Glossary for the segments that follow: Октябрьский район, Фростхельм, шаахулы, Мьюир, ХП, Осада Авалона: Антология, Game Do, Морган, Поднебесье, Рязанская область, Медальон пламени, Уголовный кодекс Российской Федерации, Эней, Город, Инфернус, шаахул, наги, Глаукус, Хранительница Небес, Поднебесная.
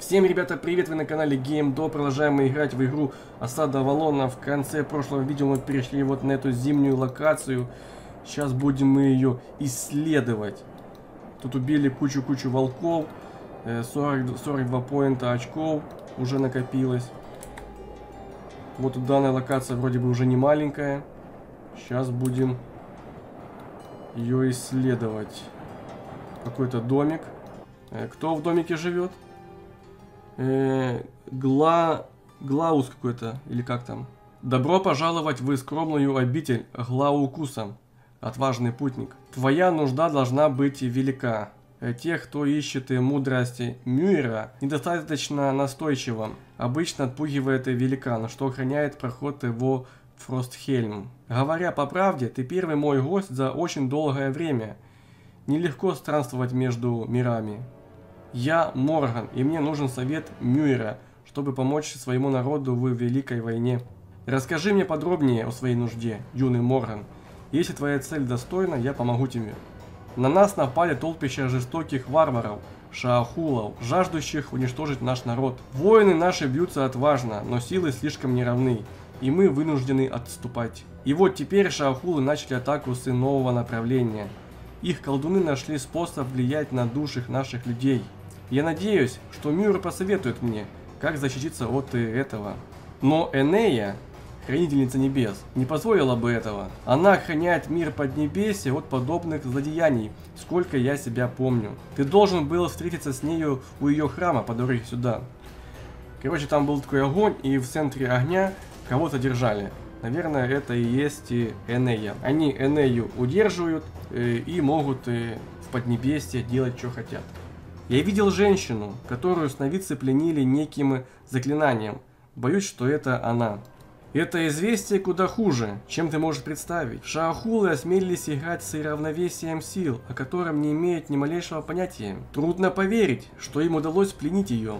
Всем, ребята, привет! Вы на канале Game Do. Продолжаем мы играть в игру Осада Авалона. В конце прошлого видео мы перешли вот на эту зимнюю локацию. Сейчас будем мы ее исследовать. Тут убили кучу-кучу волков. 42 поинта очков уже накопилось. Вот тут данная локация вроде бы уже не маленькая. Сейчас будем ее исследовать. Какой-то домик. Кто в домике живет? Глаус какой-то, или как там. Добро пожаловать в скромную обитель Глаукуса, отважный путник. Твоя нужда должна быть велика. Тех, кто ищет мудрости Мьюира, недостаточно настойчиво. Обычно отпугивает великан, что охраняет проход его в Фростхельм. Говоря по правде, ты первый мой гость за очень долгое время. Нелегко странствовать между мирами. Я Морган, и мне нужен совет Мьюира, чтобы помочь своему народу в Великой войне. Расскажи мне подробнее о своей нужде, юный Морган. Если твоя цель достойна, я помогу тебе. На нас напали толпища жестоких варваров, шаахулов, жаждущих уничтожить наш народ. Воины наши бьются отважно, но силы слишком неравны, и мы вынуждены отступать. И вот теперь шаахулы начали атаку с нового направления. Их колдуны нашли способ влиять на души наших людей. Я надеюсь, что Мьюир посоветует мне, как защититься от этого. Но Энея, Хранительница Небес, не позволила бы этого. Она охраняет мир Поднебесья от подобных злодеяний, сколько я себя помню. Ты должен был встретиться с нею у ее храма по дороге сюда. Короче, там был такой огонь, и в центре огня кого-то держали. Наверное, это и есть Энея. Они Энею удерживают и могут в Поднебесье делать, что хотят. Я видел женщину, которую сновидцы пленили неким заклинанием. Боюсь, что это она. Это известие куда хуже, чем ты можешь представить. Шаахулы осмелились играть с равновесием сил, о котором не имеют ни малейшего понятия. Трудно поверить, что им удалось пленить ее.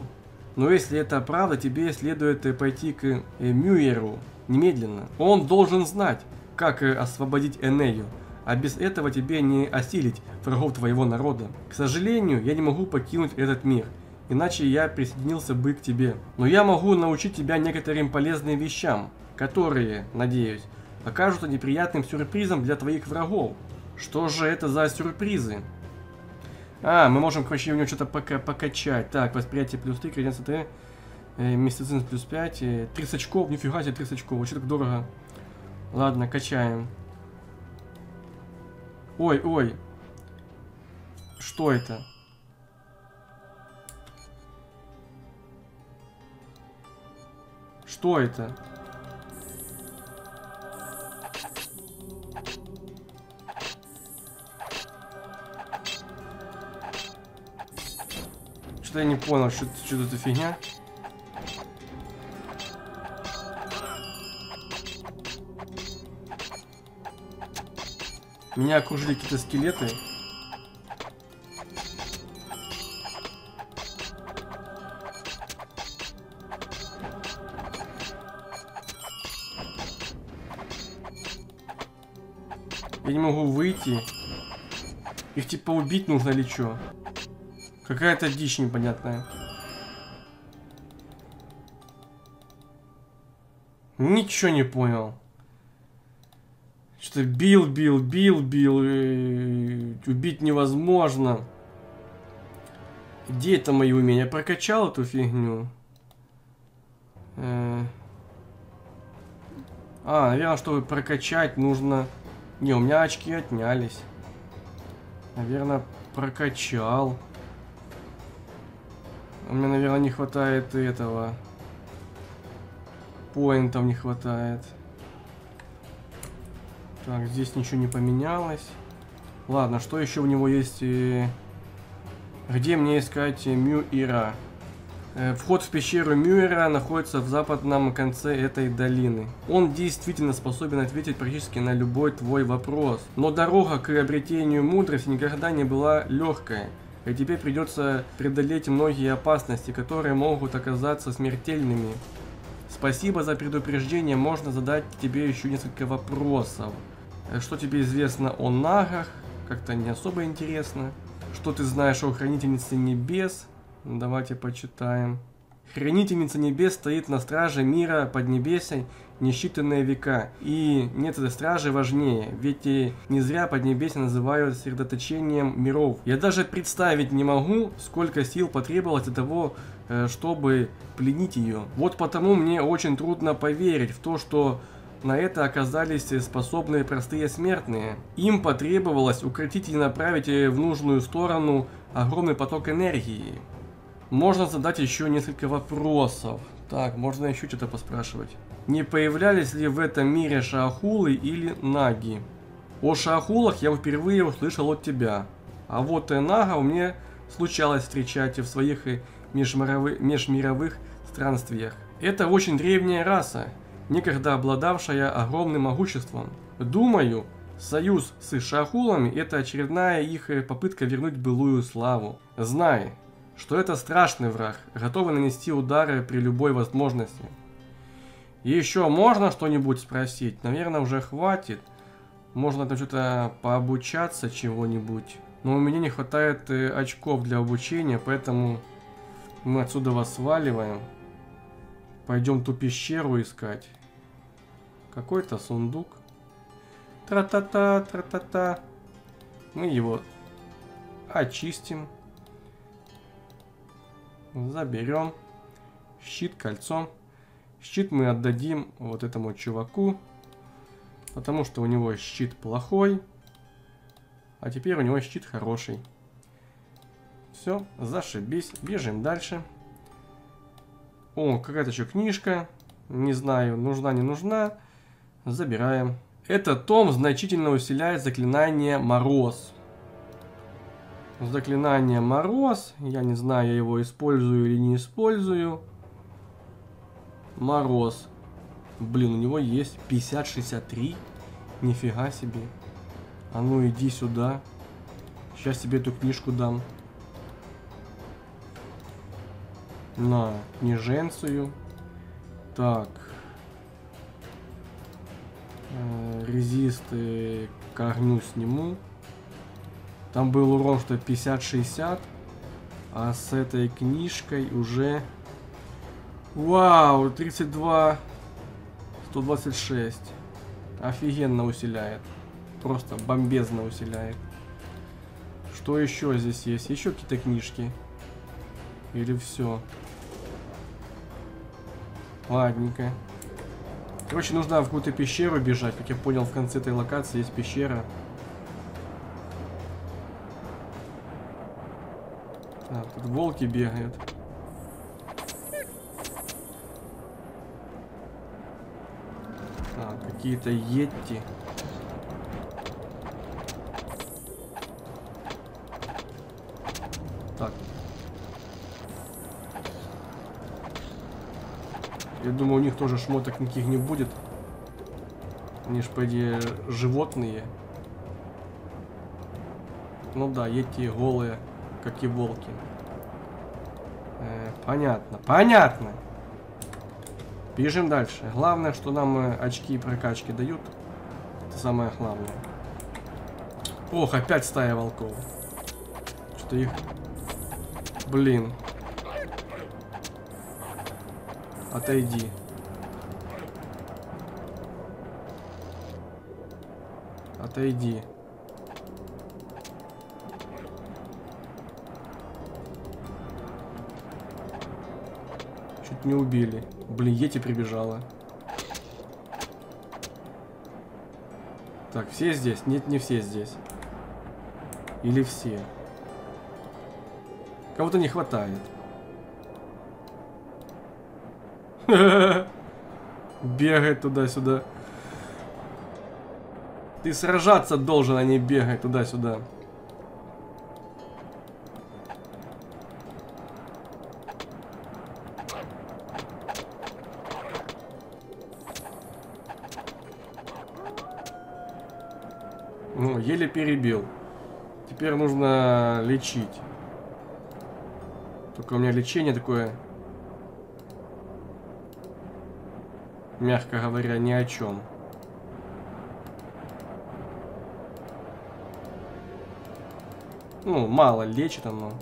Но если это правда, тебе следует пойти к Мьюиру немедленно. Он должен знать, как освободить Энею. А без этого тебе не осилить врагов твоего народа. К сожалению, я не могу покинуть этот мир, иначе я присоединился бы к тебе. Но я могу научить тебя некоторым полезным вещам, которые, надеюсь, окажутся неприятным сюрпризом для твоих врагов. Что же это за сюрпризы? Мы можем, короче, у него что-то покачать. Так, восприятие плюс 3, креденция Т, мистицизм плюс 5, 30 очков, нифига себе 30 очков, вообще так дорого. Ладно, качаем. Ой. Что это? Что это? Что-то я не понял, что это фигня? Меня окружили какие-то скелеты. Я не могу выйти. Их типа убить нужно или что? Какая-то дичь непонятная. Ничего не понял. Что-то бил. Убить невозможно. Где это мои умения? Я прокачал эту фигню. Наверное, чтобы прокачать, нужно... Не, у меня очки отнялись. Наверное, прокачал. У меня, наверное, не хватает этого. Поинтов не хватает. Так, здесь ничего не поменялось. Ладно, что еще у него есть? Где мне искать Мьюира? Вход в пещеру Мьюира находится в западном конце этой долины. Он действительно способен ответить практически на любой твой вопрос. Но дорога к обретению мудрости никогда не была легкой. И тебе придется преодолеть многие опасности, которые могут оказаться смертельными. Спасибо за предупреждение, можно задать тебе еще несколько вопросов. Что тебе известно о нагах? Как-то не особо интересно. Что ты знаешь о Хранительнице Небес? Давайте почитаем. Хранительница Небес стоит на страже мира Поднебесья несчитанные века, и нет этой стражи важнее, ведь и не зря Поднебесье называют средоточением миров. Я даже представить не могу, сколько сил потребовалось для того, чтобы пленить ее. Вот потому мне очень трудно поверить в то, что на это оказались способны простые смертные. Им потребовалось укротить и направить в нужную сторону огромный поток энергии. Можно задать еще несколько вопросов. Так, можно еще что-то поспрашивать. Не появлялись ли в этом мире шаахулы или наги? О шаахулах я впервые услышал от тебя. А вот нагов мне случалось встречать в своих межмировых странствиях. Это очень древняя раса, некогда обладавшая огромным могуществом. Думаю, союз с шаахулами – это очередная их попытка вернуть былую славу. Знай, что это страшный враг, готовый нанести удары при любой возможности. Еще можно что-нибудь спросить? Наверное, уже хватит. Можно там что-то пообучаться чего-нибудь. Но у меня не хватает очков для обучения, поэтому мы отсюда вас сваливаем. Пойдем ту пещеру искать. Какой-то сундук. Тра-та-та, тра-та-та. Мы его очистим. Заберем. Щит кольцом. Щит мы отдадим вот этому чуваку, потому что у него щит плохой, а теперь у него щит хороший. Все, зашибись, бежим дальше. О, какая-то еще книжка, не знаю, нужна, не нужна, забираем. Этот том значительно усиляет заклинание «Мороз». Заклинание «Мороз», я не знаю, я его использую или не использую. Мороз. Блин, у него есть 50-63. Нифига себе. А ну иди сюда. Сейчас тебе эту книжку дам. На книженцию. Так. Резисты к огню сниму. Там был урон, что 50-60. А с этой книжкой уже... Вау, 32, 126. Офигенно усиляет. Просто бомбезно усиляет. Что еще здесь есть? Еще какие-то книжки? Или все? Ладненько. Короче, нужно в какую-то пещеру бежать. Как я понял, в конце этой локации есть пещера. Так, тут волки бегают. Какие-то йети. Так. Я думаю, у них тоже шмоток никаких не будет. Они ж, по идее, животные. Ну да, йети голые, как и волки. Понятно, понятно. Бежим дальше. Главное, что нам очки и прокачки дают. Это самое главное. Ох, опять стая волков. Что их... Блин. Отойди. Отойди. Чуть не убили. Блин, йети прибежала. Так, все здесь? Нет, не все здесь. Или все? Кого-то не хватает. Бегать туда-сюда. Ты сражаться должен, а не бегать туда-сюда. Еле перебил. Теперь нужно лечить. Только у меня лечение такое, мягко говоря, ни о чем. Ну, мало лечит оно.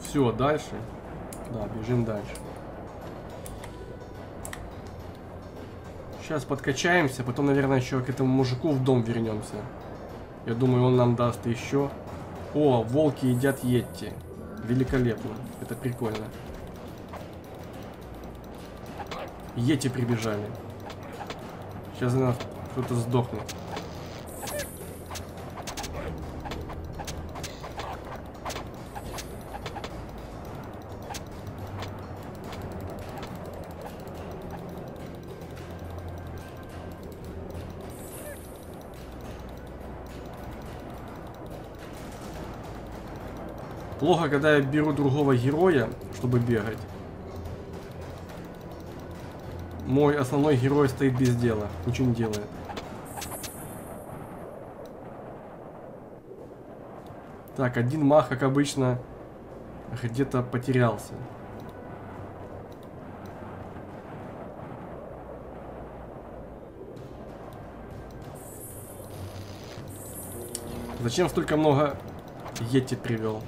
Все, дальше. Да, бежим дальше. Сейчас подкачаемся, потом, наверное, еще к этому мужику в дом вернемся. Я думаю, он нам даст еще. О, волки едят йетти. Великолепно. Это прикольно. Йети прибежали. Сейчас у нас кто-то сдохнет. Плохо, когда я беру другого героя, чтобы бегать. Мой основной герой стоит без дела, ничего не делает. Так, один маг, как обычно, где-то потерялся. Зачем столько много йети привел?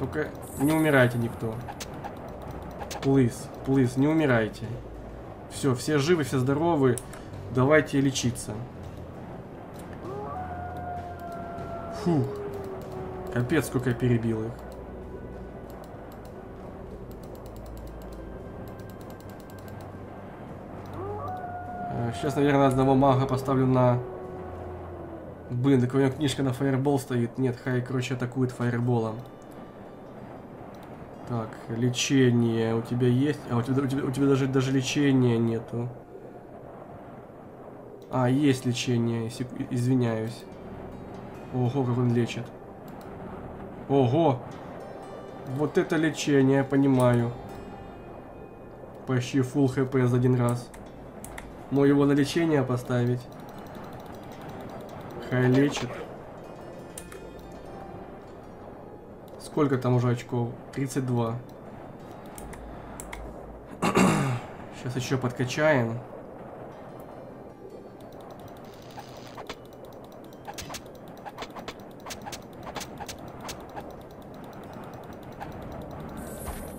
Только не умирайте никто. Плиз, плиз, не умирайте. Все, все живы, все здоровы. Давайте лечиться. Фух. Капец, сколько я перебил их. Сейчас, наверное, одного мага поставлю на... Блин, так у него книжка на фаербол стоит. Нет, хай, короче, атакует фаерболом. Так, лечение у тебя есть? А, у тебя даже лечения нету. А, есть лечение, извиняюсь. Ого, как он лечит. Ого! Вот это лечение, я понимаю. Почти фулл хп за один раз. Но его на лечение поставить. Хай лечит. Сколько там уже очков? 32. Сейчас еще подкачаем.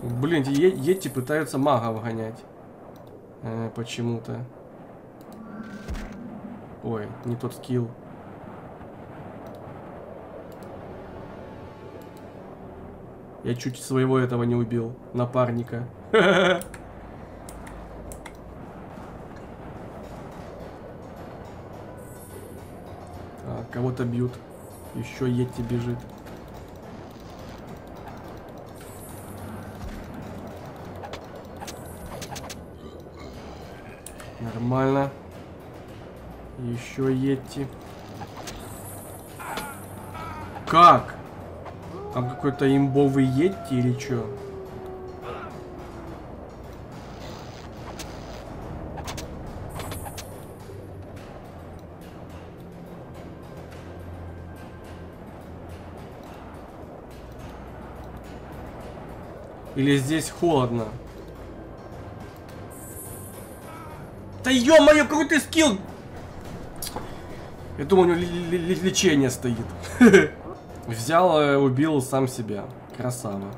Блин, эти йети пытаются магов гонять. Почему-то. Ой, не тот скилл. Я чуть своего этого не убил. Напарника. Так, кого-то бьют. Еще йети бежит. Нормально. Еще йети. Как? Там какой-то имбовый йети или чё? Или здесь холодно? Да ё-моё, крутый скилл! Я думаю, у него лечение стоит. Взял, убил сам себя. Красава.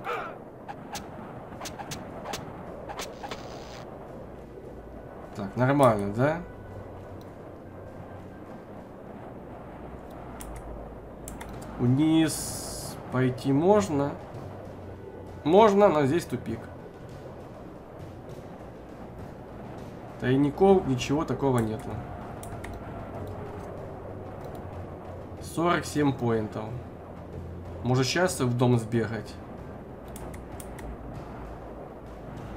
Так, нормально, да? Вниз пойти можно? Можно, но здесь тупик. Тайников, ничего такого нету. 47 поинтов. Может, сейчас в дом сбегать?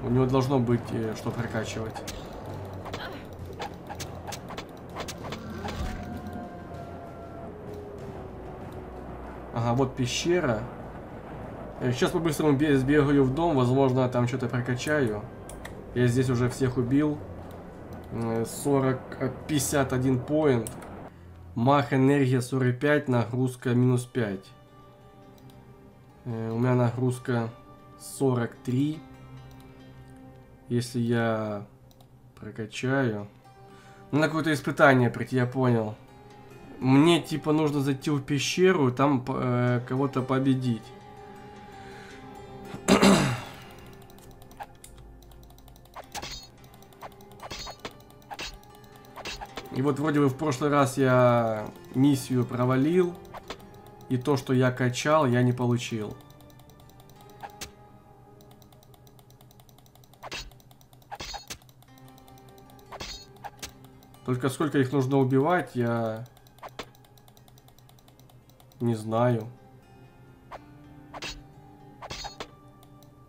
У него должно быть что прокачивать. Ага, вот пещера. Сейчас по-быстрому сбегаю в дом. Возможно, там что-то прокачаю. Я здесь уже всех убил. 51 поинт. Мах, энергия 45, нагрузка минус 5. У меня нагрузка 43. Если я Прокачаю. На какое-то испытание прийти, я понял. Мне, типа, нужно зайти в пещеру и там кого-то победить. И вот вроде бы в прошлый раз я миссию провалил. И то, что я качал, я не получил. Только сколько их нужно убивать, я... не знаю.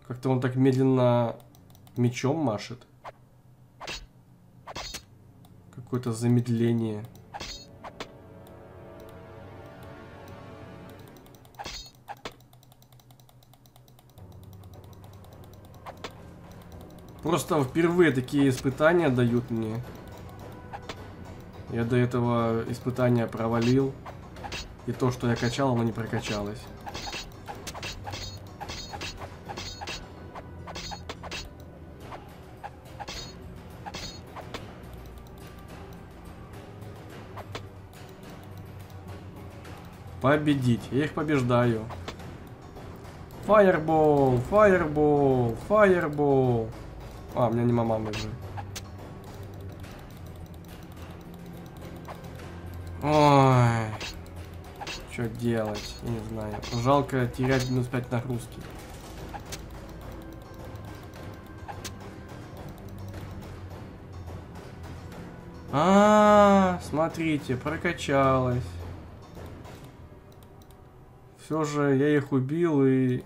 Как-то он так медленно мечом машет. Какое-то замедление. Просто впервые такие испытания дают мне. Я до этого испытания провалил. И то, что я качал, оно не прокачалось. Победить. Я их побеждаю. Фаербол, фаербол, фаербол. А, у меня не мама уже. Ой. Что делать? Я не знаю. Жалко терять минус 5 нагрузки. А-а-а, смотрите, прокачалось. Все же я их убил и...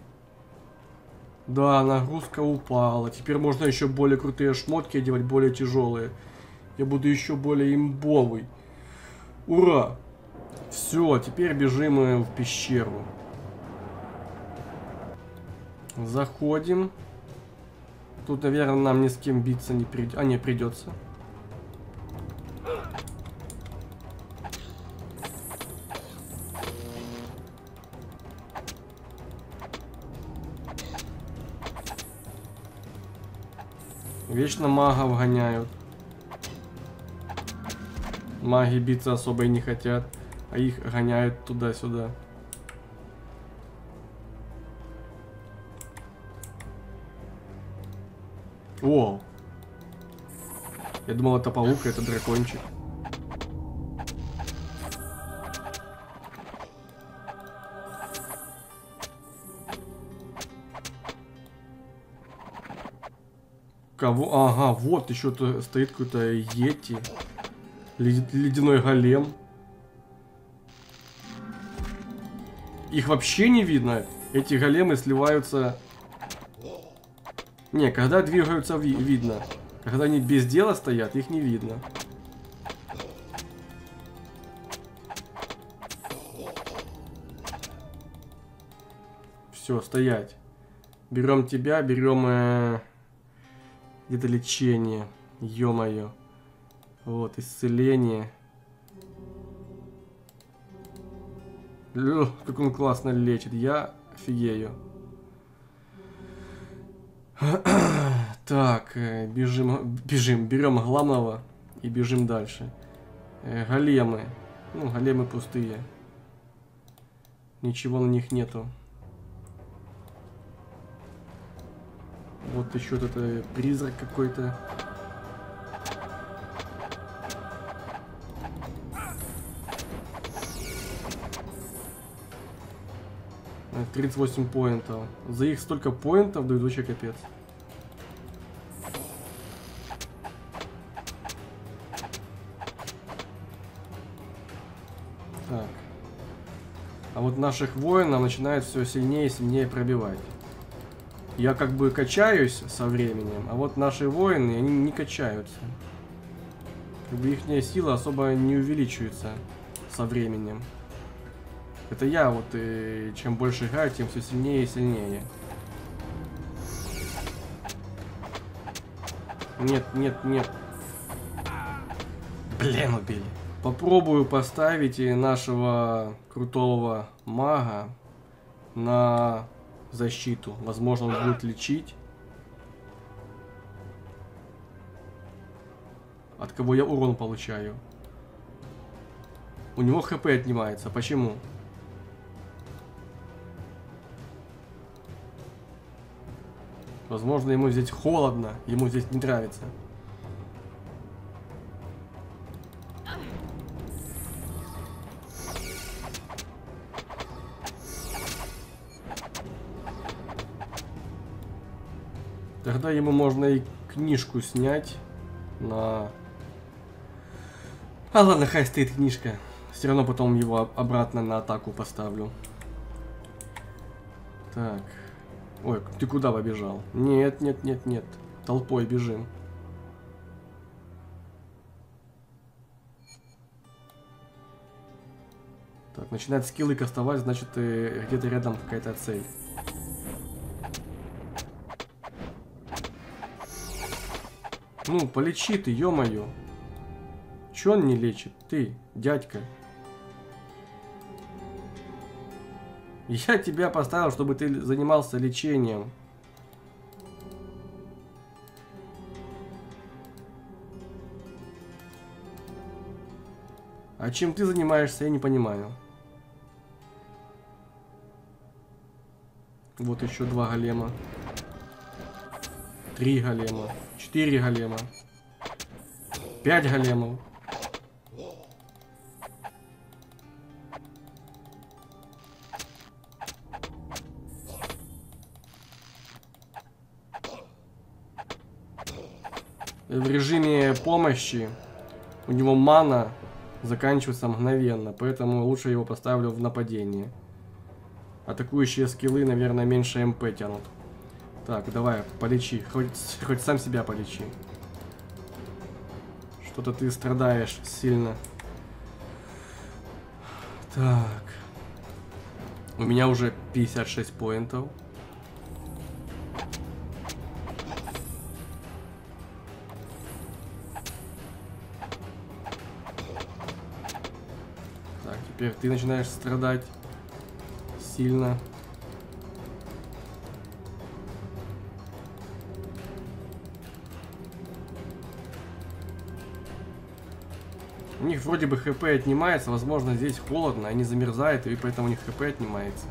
да, нагрузка упала. Теперь можно еще более крутые шмотки одевать, более тяжелые. Я буду еще более имбовый. Ура! Все, теперь бежим в пещеру. Заходим. Тут, наверное, нам ни с кем биться не придется. А, не, придется. Вечно магов гоняют. Маги биться особо и не хотят. А их гоняют туда-сюда. О! Я думал, это паук, это дракончик. Кого? Ага, вот еще стоит какой-то йети. Ледяной голем. Их вообще не видно. Эти големы сливаются... не, когда двигаются, видно. Когда они без дела стоят, их не видно. Все, стоять. Берем тебя, берем... где-то лечение. Ё-моё. Вот, исцеление. Лёх, как он классно лечит. Я офигею. Так, бежим. Берем главного и бежим дальше. Големы. Ну, големы пустые. Ничего на них нету. Вот еще этот призрак какой-то. — 38 поинтов. За их столько поинтов дают, вообще капец. Так. А вот наших воинов начинает все сильнее и сильнее пробивать. Я как бы качаюсь со временем, а вот наши воины, они не качаются. Как бы ихняя сила особо не увеличивается со временем. Это я вот, и чем больше играю, тем все сильнее и сильнее. Нет, нет, нет. Блин, убили. Попробую поставить нашего крутого мага на защиту. Возможно, он будет лечить. от кого я урон получаю. У него хп отнимается. Почему? Возможно, ему здесь холодно, ему здесь не нравится. Тогда ему можно и книжку снять на... А ладно, хай стоит книжка. Все равно потом его обратно на атаку поставлю. Так. Ой, ты куда побежал? Нет, нет, нет, нет. Толпой бежим. Так, начинают скиллы кастовать, значит, где-то рядом какая-то цель. Ну, полечи ты, ё-моё. Чё он не лечит? Ты, дядька. Я тебя поставил, чтобы ты занимался лечением. А чем ты занимаешься, я не понимаю. Вот еще два голема. Три голема. 4 голема. 5 големов. В режиме помощи у него мана заканчивается мгновенно, поэтому лучше его поставлю в нападение. Атакующие скиллы, наверное, меньше МП тянут. Так, давай, полечи. Хоть сам себя полечи. Что-то ты страдаешь сильно. Так. У меня уже 56 поинтов. Так, теперь ты начинаешь страдать сильно. У них вроде бы хп отнимается, возможно, здесь холодно, они замерзают, и поэтому у них хп отнимается.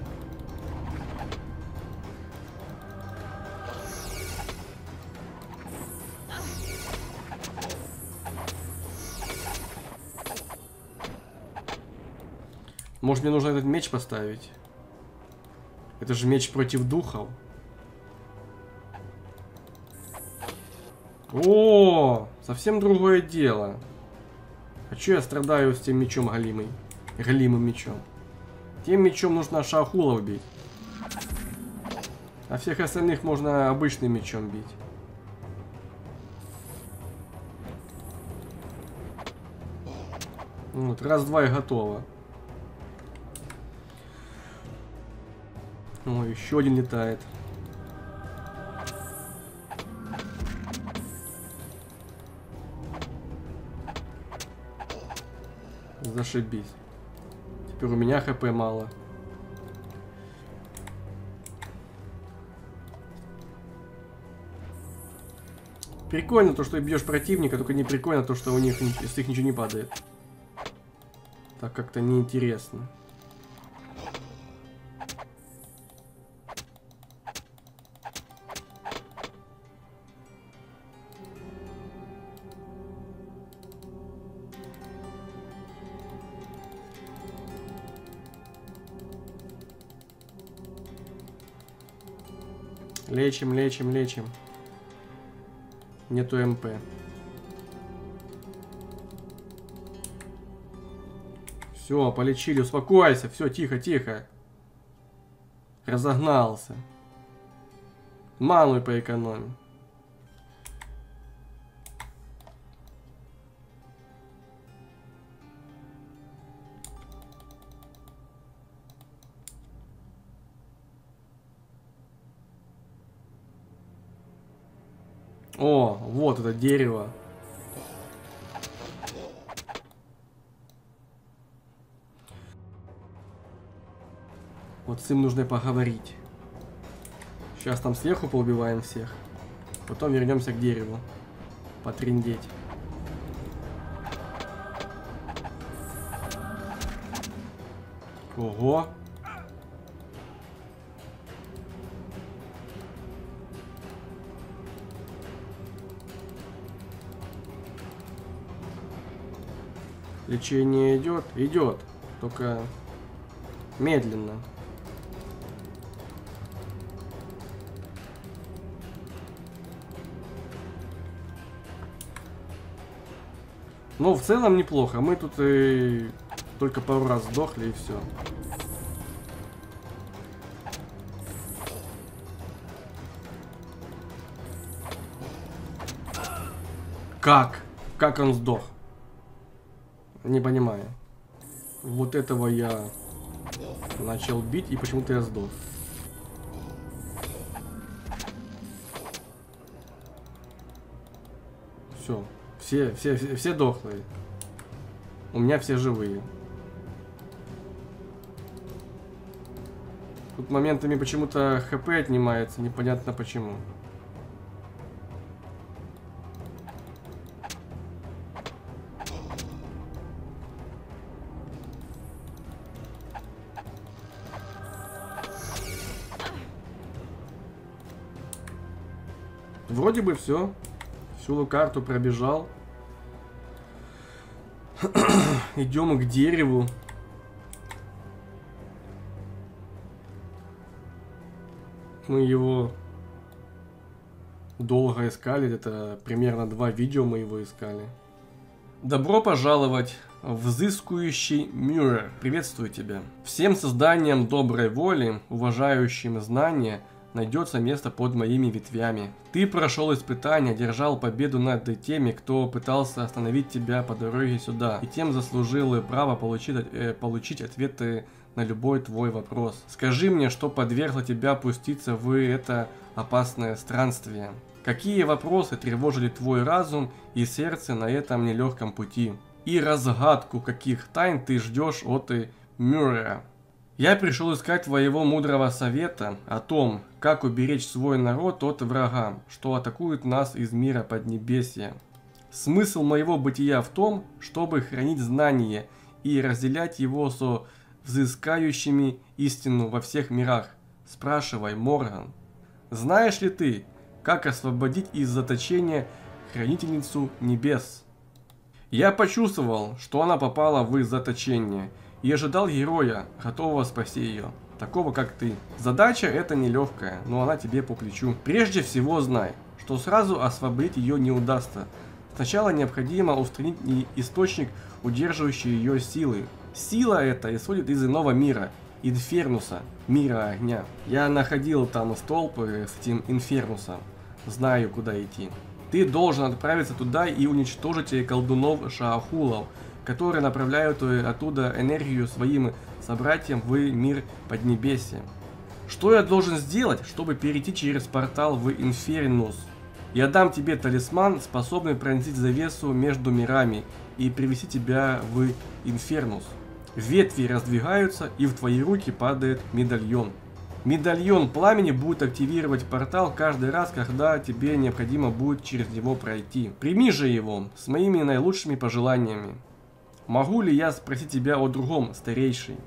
Может, мне нужно этот меч поставить? Это же меч против духов. О, совсем другое дело. А че я страдаю с тем мечом галимый? Галимым мечом. Тем мечом нужно шаахулов бить. А всех остальных можно обычным мечом бить. Вот, раз-два и готово. О, еще один летает. Зашибись. Теперь у меня хп мало. Прикольно то, что бьешь противника, только не прикольно то, что у них с них ничего не падает. Так как-то неинтересно. Лечим, лечим, лечим. Нету МП. Все, полечили, успокойся. Все, тихо, тихо. Разогнался. Ману поэкономим. О, вот это дерево. Вот с ним нужно поговорить. Сейчас там сверху поубиваем всех. Потом вернемся к дереву. Потриндеть. Ого. Лечение идет? Идет. Только медленно. Но в целом неплохо. Мы тут и только пару раз сдохли, и все. Как? Как он сдох? Не понимаю. Вот этого я начал бить, и почему-то я сдох. Все. Все дохлые. У меня все живые. Тут моментами почему-то ХП отнимается, непонятно почему. Вроде бы все. Всю карту пробежал. Идем к дереву. Мы его долго искали. Это примерно 2 видео мы его искали. Добро пожаловать в взыскующий Мьюир. Приветствую тебя. Всем созданиям доброй воли, уважающим знания, найдется место под моими ветвями. Ты прошел испытание, держал победу над теми, кто пытался остановить тебя по дороге сюда, и тем заслужил право получить ответы на любой твой вопрос. Скажи мне, что подвергло тебя пуститься в это опасное странствие? Какие вопросы тревожили твой разум и сердце на этом нелегком пути? И разгадку каких тайн ты ждешь от Мьюира? Я пришел искать твоего мудрого совета о том, как уберечь свой народ от врага, что атакует нас из мира Поднебесья. Смысл моего бытия в том, чтобы хранить знание и разделять его со взыскающими истину во всех мирах. Спрашивай, Морган. Знаешь ли ты, как освободить из заточения Хранительницу Небес? Я почувствовал, что она попала в заточение. И ожидал героя, готового спасти ее, такого как ты. Задача эта нелегкая, но она тебе по плечу. Прежде всего знай, что сразу освободить ее не удастся. Сначала необходимо устранить источник, удерживающий ее силы. Сила эта исходит из иного мира, Инфернуса, мира огня. Я находил там столб с этим Инфернусом, знаю куда идти. Ты должен отправиться туда и уничтожить колдунов шаахулов, которые направляют оттуда энергию своим собратьям в мир Поднебесья. Что я должен сделать, чтобы перейти через портал в Инфернус? Я дам тебе талисман, способный пронзить завесу между мирами и привести тебя в Инфернус. Ветви раздвигаются, и в твои руки падает медальон. Медальон пламени будет активировать портал каждый раз, когда тебе необходимо будет через него пройти. Прими же его с моими наилучшими пожеланиями. Могу ли я спросить тебя о другом, старейший?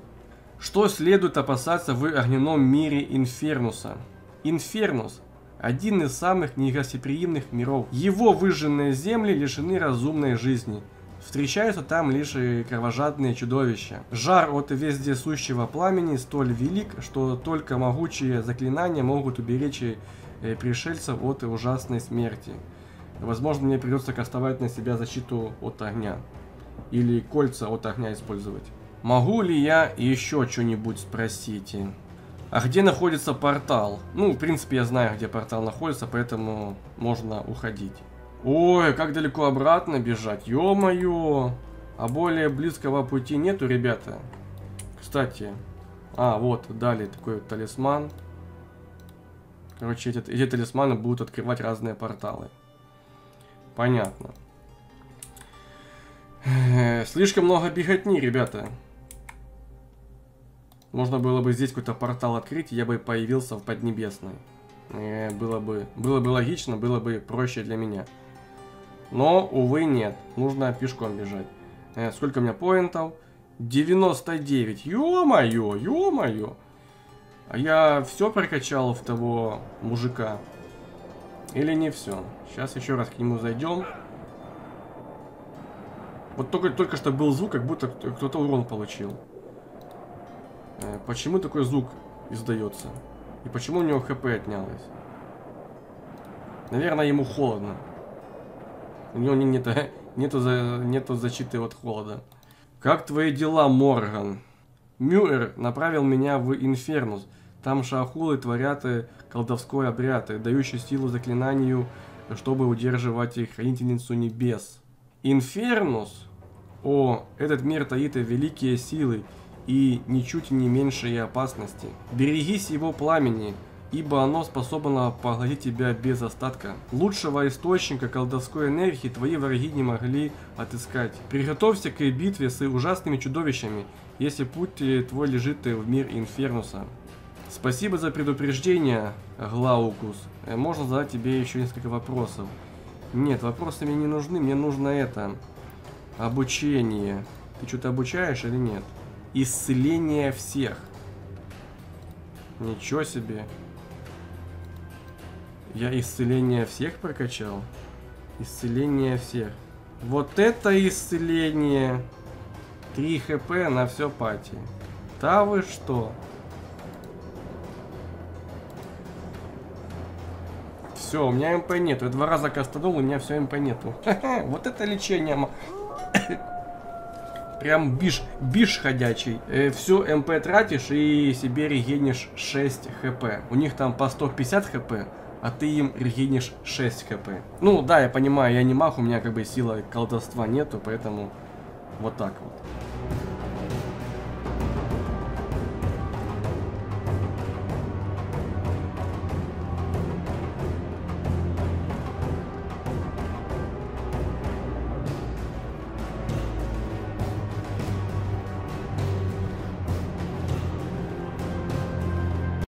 Что следует опасаться в огненном мире Инфернуса? Инфернус – один из самых негостеприимных миров. Его выжженные земли лишены разумной жизни. Встречаются там лишь кровожадные чудовища. Жар от вездесущего пламени столь велик, что только могучие заклинания могут уберечь пришельцев от ужасной смерти. Возможно, мне придется кастовать на себя защиту от огня. Или кольца от огня использовать. Могу ли я еще что-нибудь спросить? А где находится портал? Ну, в принципе, я знаю, где портал находится, поэтому можно уходить. Ой, как далеко обратно бежать? Ё-моё! А более близкого пути нету, ребята? Кстати. А, вот, дали такой вот талисман. Короче, эти талисманы будут открывать разные порталы. Понятно. Слишком много беготни, ребята. Можно было бы здесь какой-то портал открыть, я бы появился в Поднебесной. Было бы логично, было бы проще для меня. Но, увы, нет. Нужно пешком бежать. Сколько у меня поинтов? 99. Ё-моё, ё-моё. А я все прокачал в того мужика. Или не все? Сейчас еще раз к нему зайдем. Вот только что был звук, как будто кто-то урон получил. Почему такой звук издается? И почему у него ХП отнялось? Наверное, ему холодно. У него нету защиты от холода. Как твои дела, Морган? Мьюир направил меня в Инфернус. Там шаахулы творят колдовской обряд, дающий силу заклинанию, чтобы удерживать Хранительницу Небес. Инфернус? О, этот мир таит великие силы и ничуть не меньшие опасности. Берегись его пламени, ибо оно способно поглотить тебя без остатка. Лучшего источника колдовской энергии твои враги не могли отыскать. Приготовься к битве с ужасными чудовищами, если путь твой лежит в мир Инфернуса. Спасибо за предупреждение, Глаукус. Можно задать тебе еще несколько вопросов? Нет, вопросы мне не нужны, мне нужно это. Обучение. Ты что-то обучаешь или нет? Исцеление всех. Ничего себе. Я исцеление всех прокачал. Исцеление всех. Вот это исцеление. 3 хп на все пати. Да вы что? Все, у меня МП нету. Я 2 раза кастанул, у меня все МП нету. Вот это лечение. Прям биш ходячий. Всю МП тратишь и себе регенишь 6 хп. У них там по 150 хп, а ты им регенишь 6 хп. Ну да, я понимаю, я не маг, у меня как бы силы колдовства нету, поэтому вот так вот.